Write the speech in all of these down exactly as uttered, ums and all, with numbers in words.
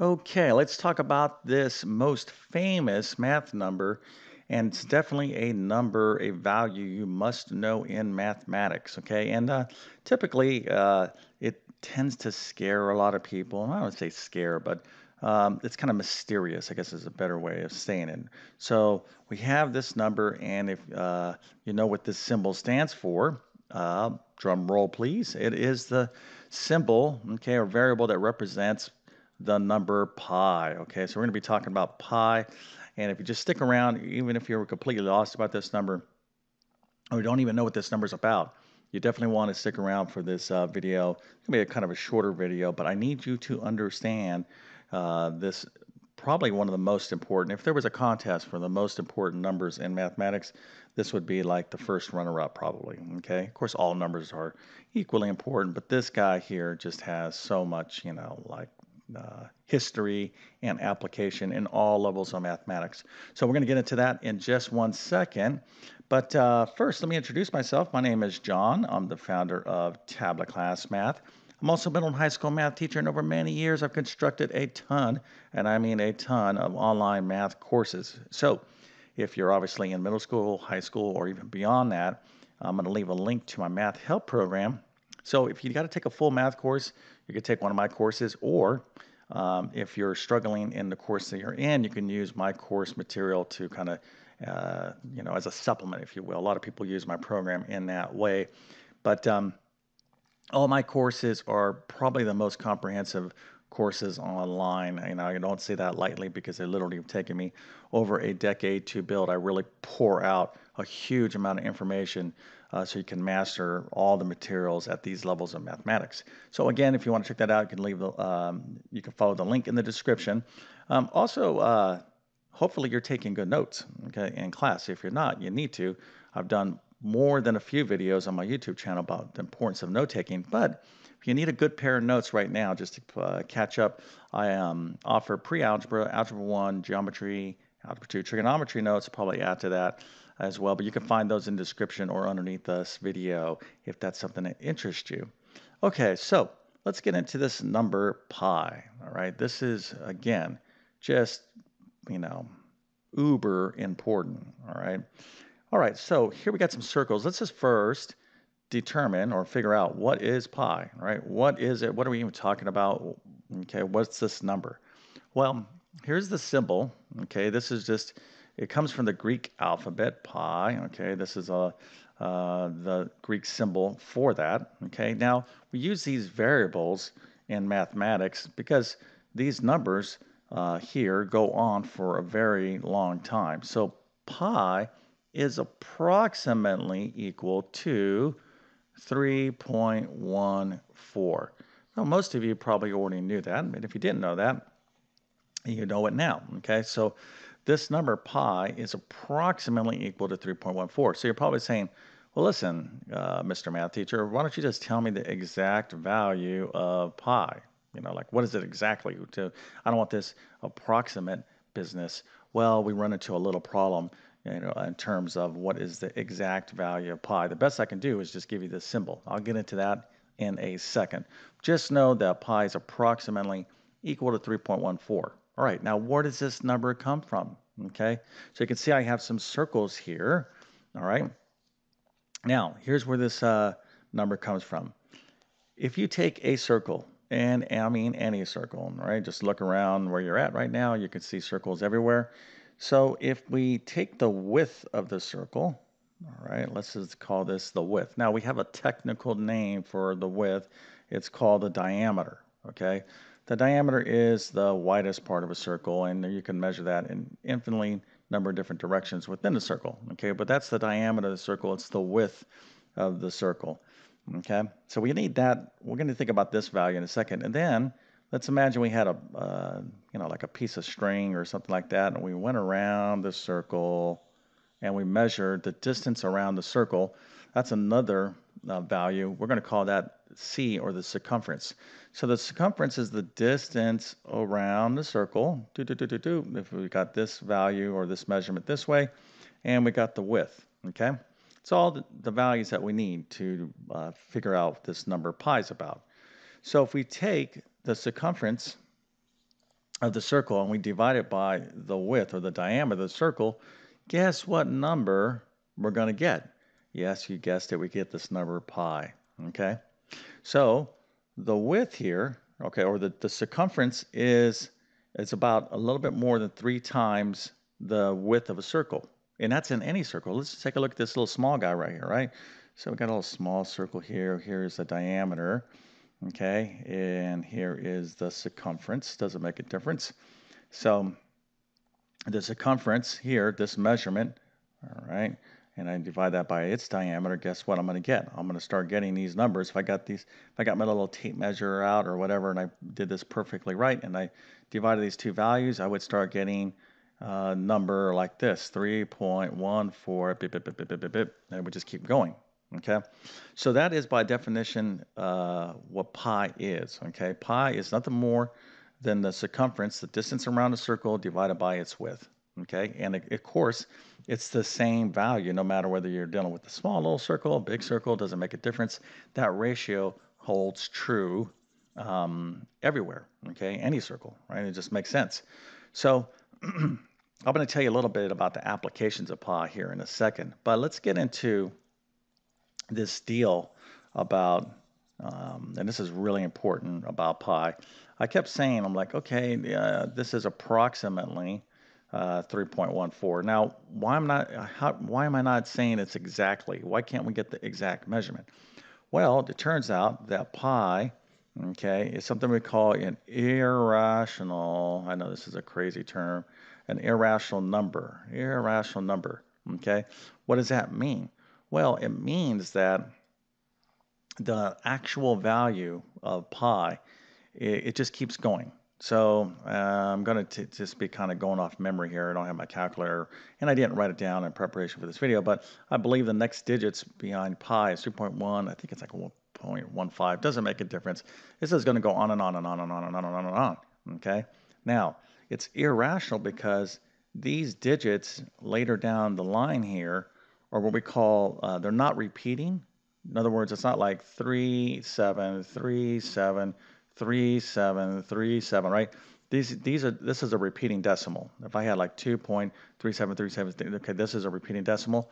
Okay, let's talk about this most famous math number, and it's definitely a number, a value you must know in mathematics, okay? And uh, typically, uh, it tends to scare a lot of people. And I don't say scare, but um, it's kind of mysterious, I guess is a better way of saying it. So we have this number, and if uh, you know what this symbol stands for, uh, drum roll please, it is the symbol, okay, or variable that represents the number pi. Okay, so we're going to be talking about pi, and if you just stick around, even if you're completely lost about this number or don't even know what this number is about, you definitely want to stick around for this uh, video. It's going to be a kind of a shorter video, but I need you to understand uh, this, probably one of the most important. If there was a contest for the most important numbers in mathematics, this would be like the first runner-up probably, okay? Of course, all numbers are equally important, but this guy here just has so much, you know, like, Uh, history and application in all levels of mathematics. So we're going to get into that in just one second. But uh, first, let me introduce myself. My name is John. I'm the founder of Tablet Class Math. I'm also a middle and high school math teacher, and over many years, I've constructed a ton, and I mean a ton, of online math courses. So if you're obviously in middle school, high school, or even beyond that, I'm going to leave a link to my math help program. So if you got to take a full math course, you could take one of my courses, or um, if you're struggling in the course that you're in, you can use my course material to kind of, uh, you know, as a supplement, if you will. A lot of people use my program in that way. But um, all my courses are probably the most comprehensive courses online. You know, I don't say that lightly because they literally have taken me over a decade to build. I really pour out a huge amount of information uh, so you can master all the materials at these levels of mathematics. So again, if you want to check that out, you can leave the, um, you can follow the link in the description. Um, also, uh, hopefully you're taking good notes, okay, in class. If you're not, you need to. I've done more than a few videos on my YouTube channel about the importance of note-taking, but if you need a good pair of notes right now just to uh, catch up, I um, offer pre-algebra, algebra one, geometry, algebra two, trigonometry notes, probably add to that as well, but you can find those in the description or underneath this video if that's something that interests you. Okay, so let's get into this number pi, all right? This is, again, just, you know, uber important, all right? All right, so here we got some circles. Let's just first determine or figure out what is pi, right? What is it? What are we even talking about? Okay, what's this number? Well, here's the symbol, okay? This is just, it comes from the Greek alphabet, pi, okay? This is a, uh, the Greek symbol for that, okay? Now, we use these variables in mathematics because these numbers uh, here go on for a very long time. So pi is approximately equal to three point one four. Now, most of you probably already knew that, and if you didn't know that, you know it now, okay? So this number pi is approximately equal to three point one four. So you're probably saying, well, listen, uh, Mister Math Teacher, why don't you just tell me the exact value of pi? You know, like, what is it exactly? To, I don't want this approximate business. Well, we run into a little problem, you know, in terms of what is the exact value of pi. The best I can do is just give you this symbol. I'll get into that in a second. Just know that pi is approximately equal to three point one four. All right, now where does this number come from? Okay, so you can see I have some circles here. All right, now here's where this uh, number comes from. If you take a circle, and I mean any circle, right? Just look around where you're at right now, you can see circles everywhere. So if we take the width of the circle, all right, let's just call this the width. Now we have a technical name for the width. It's called the diameter, okay? The diameter is the widest part of a circle, and you can measure that in infinitely number of different directions within the circle, okay? But that's the diameter of the circle. It's the width of the circle, okay? So we need that. We're going to think about this value in a second. And then let's imagine we had a, uh, you know, like a piece of string or something like that, and we went around the circle, and we measured the distance around the circle. That's another uh, value. We're going to call that C, or the circumference. So the circumference is the distance around the circle. Do, do, do, do, do, if we got this value or this measurement this way, and we got the width, okay? It's all the, the values that we need to uh, figure out what this number pi is about. So if we take the circumference of the circle and we divide it by the width or the diameter of the circle, guess what number we're going to get? Yes, you guessed it. We get this number pi. Okay, so the width here, okay, or the, the circumference is, it's about a little bit more than three times the width of a circle. And that's in any circle. Let's take a look at this little small guy right here, right? So we've got a little small circle here. Here's the diameter, okay? And here is the circumference. Doesn't make a difference. So the circumference here, this measurement, all right, and I divide that by its diameter, guess what I'm going to get? I'm going to start getting these numbers. If I got these, if I got my little tape measure out or whatever, and I did this perfectly right, and I divided these two values, I would start getting a number like this, three point one four, beep, beep, beep, beep, beep, beep, beep, and it would just keep going, okay? So that is by definition uh, what pi is, okay? Pi is nothing more than the circumference, the distance around a circle divided by its width. Okay, and of course, it's the same value no matter whether you're dealing with a small little circle, big circle, doesn't make a difference. That ratio holds true um, everywhere, okay, any circle, right? It just makes sense. So I'm going to tell you a little bit about the applications of pi here in a second, but let's get into this deal about, um, and this is really important about pi. I kept saying, I'm like, okay, uh, this is approximately Uh, three point one four. Now, why am not how, why am I not saying it's exactly? Why can't we get the exact measurement? Well, it turns out that pi, okay, is something we call an irrational. I know this is a crazy term, an irrational number. Irrational number. Okay, what does that mean? Well, it means that the actual value of pi, it, it just keeps going. So uh, I'm going to just be kind of going off memory here. I don't have my calculator, and I didn't write it down in preparation for this video, but I believe the next digits behind pi is three point one. I think it's like one point one five. Doesn't make a difference. This is going to go on and on and on and on and on and on and on. Okay? Now, it's irrational because these digits later down the line here are what we call, uh, they're not repeating. In other words, it's not like three, seven, three, seven, Three seven three seven, right? These these are this is a repeating decimal. If I had like two point three seven three seven, okay, this is a repeating decimal.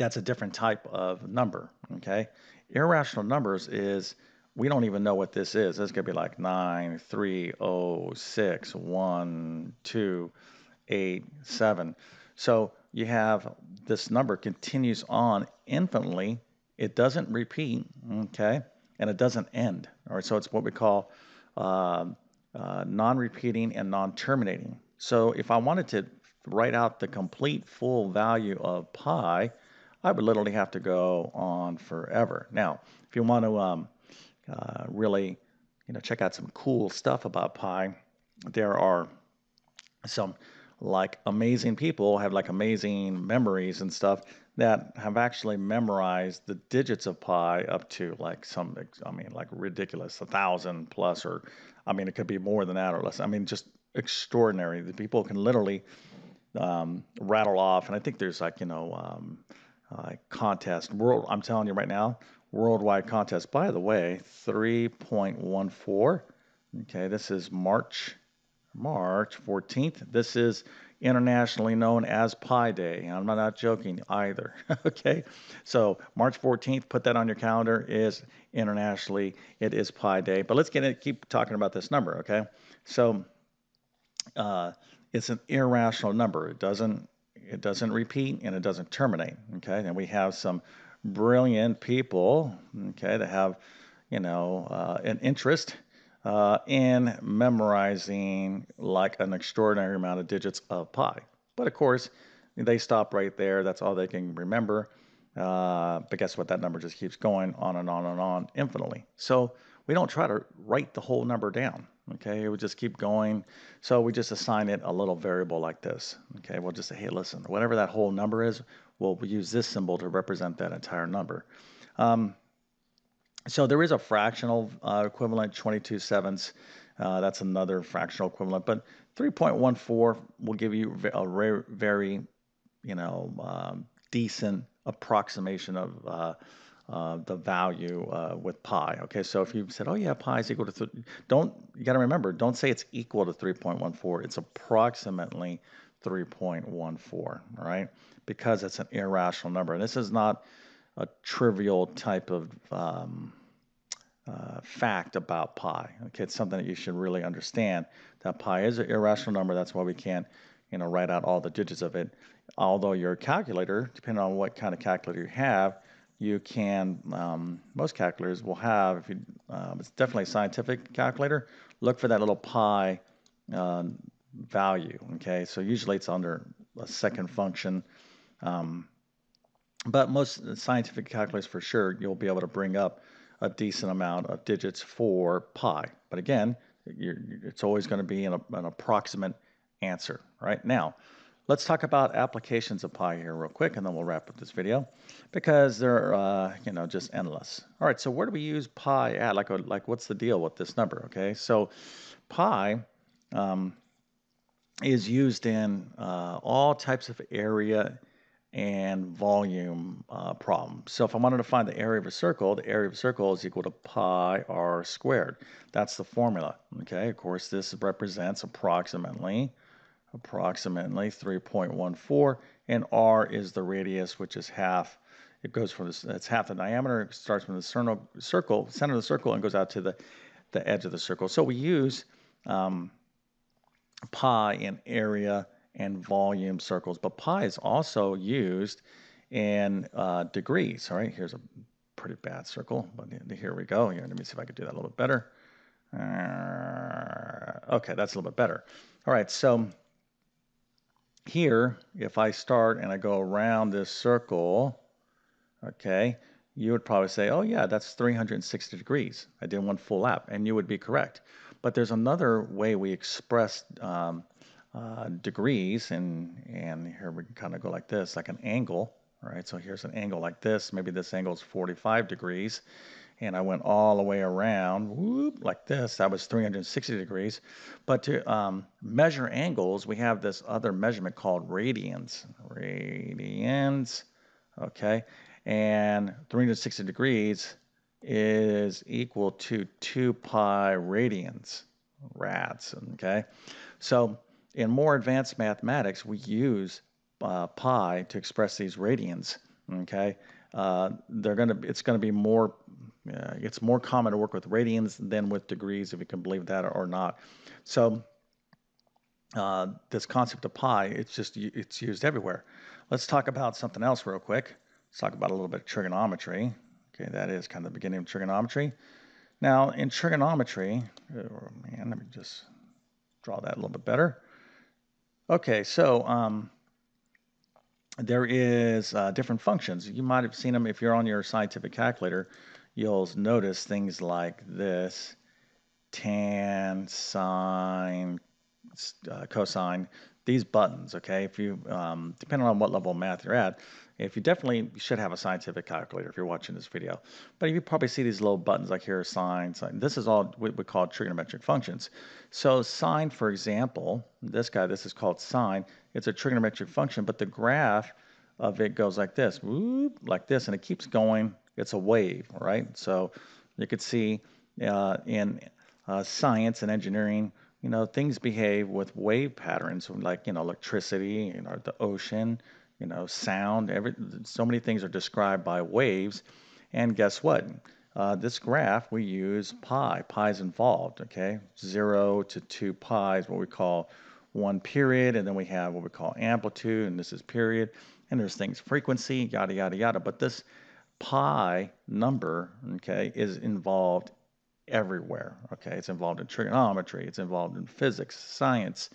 That's a different type of number. Okay, irrational numbers is we don't even know what this is. This could be like nine three oh six one two eight seven. So you have this number continues on infinitely. It doesn't repeat. Okay. And it doesn't end, all right? So it's what we call uh, uh, non-repeating and non-terminating. So if I wanted to write out the complete full value of pi, I would literally have to go on forever. Now, if you want to um, uh, really, you know, check out some cool stuff about pi, there are some like amazing people have like amazing memories and stuff that have actually memorized the digits of pi up to like some, I mean, like ridiculous, a thousand plus, or I mean, it could be more than that or less. I mean, just extraordinary. The people can literally um, rattle off. And I think there's like, you know, um, uh, contest world. I'm telling you right now, worldwide contest, by the way, three point one four. Okay. This is March, March fourteenth. This is internationally known as Pi Day. I'm not joking either. Okay, so March fourteenth, put that on your calendar, is internationally, it is Pi Day. But let's get it, keep talking about this number, okay? So uh, it's an irrational number. It doesn't, it doesn't repeat and it doesn't terminate, okay? And we have some brilliant people, okay, that have, you know, uh, an interest Uh, in memorizing like an extraordinary amount of digits of pi. But of course, they stop right there. That's all they can remember. Uh, but guess what? That number just keeps going on and on and on infinitely. So we don't try to write the whole number down. Okay, it would just keep going. So we just assign it a little variable like this. Okay, we'll just say, hey, listen, whatever that whole number is, we'll use this symbol to represent that entire number. Um, So there is a fractional uh, equivalent, twenty-two sevenths. Uh, that's another fractional equivalent. But three point one four will give you a very, you know, um, decent approximation of uh, uh, the value uh, with pi. Okay, so if you said, oh yeah, pi is equal to three, don't, you got to remember, don't say it's equal to three point one four, it's approximately three point one four, all right, because it's an irrational number. And this is not a trivial type of um, uh, fact about pi. Okay, it's something that you should really understand, that pi is an irrational number. That's why we can't, you know, write out all the digits of it. Although your calculator, depending on what kind of calculator you have, you can, um, most calculators will have, if you, uh, it's definitely a scientific calculator, look for that little pi uh, value, okay? So usually it's under a second function, um, but most scientific calculators for sure, you'll be able to bring up a decent amount of digits for pi. But again, you're, it's always gonna be an, an approximate answer, right? Now, let's talk about applications of pi here real quick, and then we'll wrap up this video because they're uh, you know, just endless. All right, so where do we use pi at? Like, like what's the deal with this number? Okay, so pi um, is used in uh, all types of area and volume uh, problems. So if I wanted to find the area of a circle, the area of a circle is equal to pi r squared. That's the formula. Okay, of course, this represents approximately. approximately three point one four, and r is the radius, which is half. It goes from this, it's half the diameter. It starts from the circle, center of the circle, and goes out to the, the edge of the circle. So we use um, pi in area and volume circles, but pi is also used in uh, degrees. All right, here's a pretty bad circle, but here we go. Here, let me see if I could do that a little bit better. Uh, okay, that's a little bit better. All right, so here, if I start and I go around this circle, okay, you would probably say, oh yeah, that's three hundred sixty degrees. I did one full lap, and you would be correct. But there's another way we express um, uh, degrees, and, and here we can kind of go like this, like an angle, all right? So here's an angle like this. Maybe this angle is forty-five degrees, and I went all the way around, whoop, like this. That was three hundred sixty degrees. But to um, measure angles, we have this other measurement called radians. Radians, okay? And three hundred sixty degrees is equal to two pi radians, rads, okay? So in more advanced mathematics, we use uh, pi to express these radians, okay? Uh, they're gonna, it's gonna be more, uh, it's more common to work with radians than with degrees, if you can believe that or not. So uh, this concept of pi, it's just, it's used everywhere. Let's talk about something else real quick. Let's talk about a little bit of trigonometry. Okay, that is kind of the beginning of trigonometry. Now in trigonometry, oh man, let me just draw that a little bit better. Okay, so um, there is uh, different functions. You might have seen them if you're on your scientific calculator. You'll notice things like this: tan, sine, uh, cosine. These buttons. Okay, if you um, depending on what level of math you're at, if you definitely should have a scientific calculator if you're watching this video. But you probably see these little buttons like here: sine, sine. This is all what we call trigonometric functions. So sine, for example, this guy. This is called sine. It's a trigonometric function, but the graph of it goes like this, whoop, like this, and it keeps going. It's a wave, right? So you could see uh, in uh, science and engineering, you know, things behave with wave patterns, like, you know, electricity, you know, the ocean, you know, sound. Every, so many things are described by waves. And guess what? Uh, this graph, we use pi. Pi is involved, okay? Zero to two pi is what we call one period, and then we have what we call amplitude, and this is period, and there's things, frequency, yada, yada, yada. But this pi number, okay, is involved everywhere, okay? It's involved in trigonometry, it's involved in physics, science,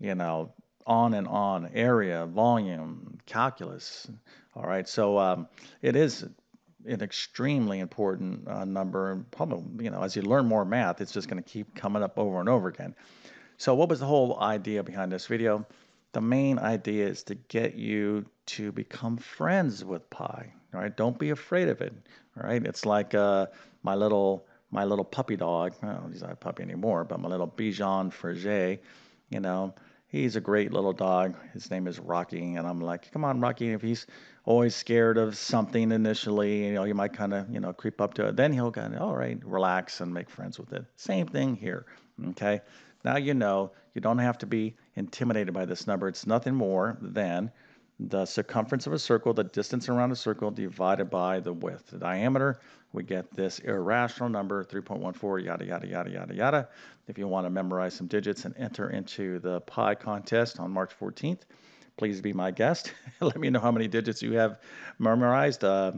you know, on and on, area, volume, calculus, all right? So um, it is an extremely important uh, number, and probably, you know, as you learn more math, it's just gonna keep coming up over and over again. So what was the whole idea behind this video? The main idea is to get you to become friends with pi, all right? Don't be afraid of it, all right? It's like uh, my little my little puppy dog. Oh, he's not a puppy anymore, but my little Bichon Frise, you know, He's a great little dog. His name is Rocky, and I'm like, come on, Rocky. If he's always scared of something initially, you know, you might kind of, you know, creep up to it. Then he'll kind of, all right, relax and make friends with it. Same thing here, okay? Now you know you don't have to be intimidated by this number. It's nothing more than the circumference of a circle, the distance around a circle, divided by the width, the diameter. We get this irrational number, three point one four, yada, yada, yada, yada, yada. If you want to memorize some digits and enter into the Pi contest on March fourteenth, please be my guest. Let me know how many digits you have memorized. Uh,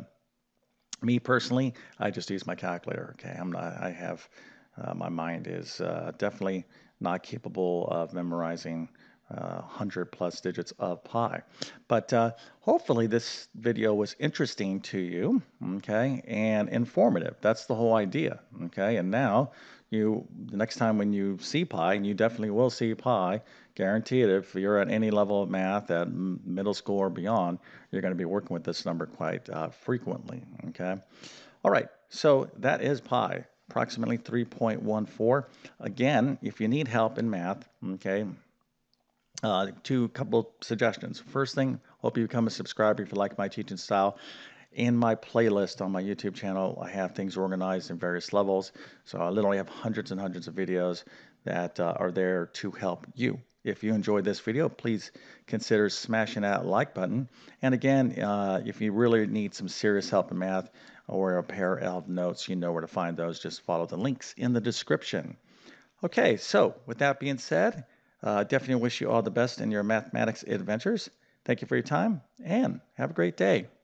me personally, I just use my calculator. Okay, I'm not, I have, uh, my mind is uh, definitely not capable of memorizing Uh, one hundred plus digits of pi. But uh, hopefully this video was interesting to you, okay, and informative. That's the whole idea, okay? And now, you, the next time when you see pi, and you definitely will see pi, guarantee it, if you're at any level of math, at middle school or beyond, you're going to be working with this number quite uh, frequently, okay? All right, so that is pi, approximately three point one four. Again, if you need help in math, okay, Uh, two couple suggestions. First thing, hope you become a subscriber if you like my teaching style. In my playlist on my YouTube channel, I have things organized in various levels. So I literally have hundreds and hundreds of videos that uh, are there to help you. If you enjoyed this video, please consider smashing that like button. And again, uh, if you really need some serious help in math or a pair of notes, you know where to find those. Just follow the links in the description. Okay, so with that being said, Uh, definitely wish you all the best in your mathematics adventures. Thank you for your time and have a great day.